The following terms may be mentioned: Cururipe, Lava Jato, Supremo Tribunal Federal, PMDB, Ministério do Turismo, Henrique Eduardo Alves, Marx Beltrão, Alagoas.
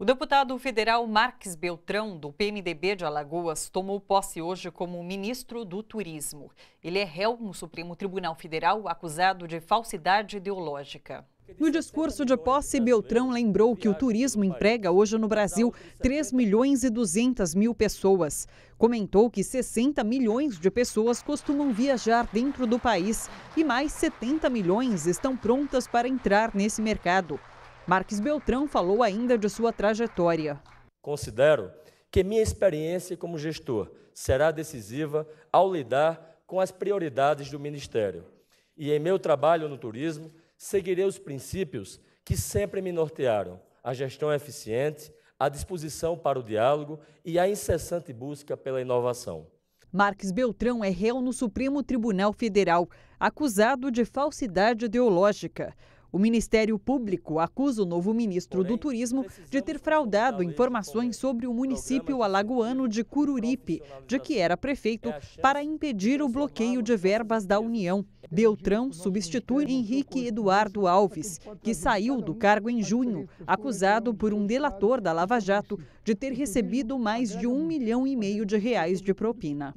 O deputado federal Marx Beltrão, do PMDB de Alagoas, tomou posse hoje como ministro do Turismo. Ele é réu no Supremo Tribunal Federal, acusado de falsidade ideológica. No discurso de posse, Beltrão lembrou que o turismo emprega hoje no Brasil 3.200.000 pessoas. Comentou que 60 milhões de pessoas costumam viajar dentro do país e mais 70 milhões estão prontas para entrar nesse mercado. Marx Beltrão falou ainda de sua trajetória. Considero que minha experiência como gestor será decisiva ao lidar com as prioridades do Ministério. E em meu trabalho no turismo, seguirei os princípios que sempre me nortearam: a gestão eficiente, a disposição para o diálogo e a incessante busca pela inovação. Marx Beltrão é réu no Supremo Tribunal Federal, acusado de falsidade ideológica. O Ministério Público acusa o novo ministro do Turismo de ter fraudado informações sobre o município alagoano de Cururipe, de que era prefeito, para impedir o bloqueio de verbas da União. Beltrão substitui Henrique Eduardo Alves, que saiu do cargo em junho, acusado por um delator da Lava Jato de ter recebido mais de R$1,5 milhão de propina.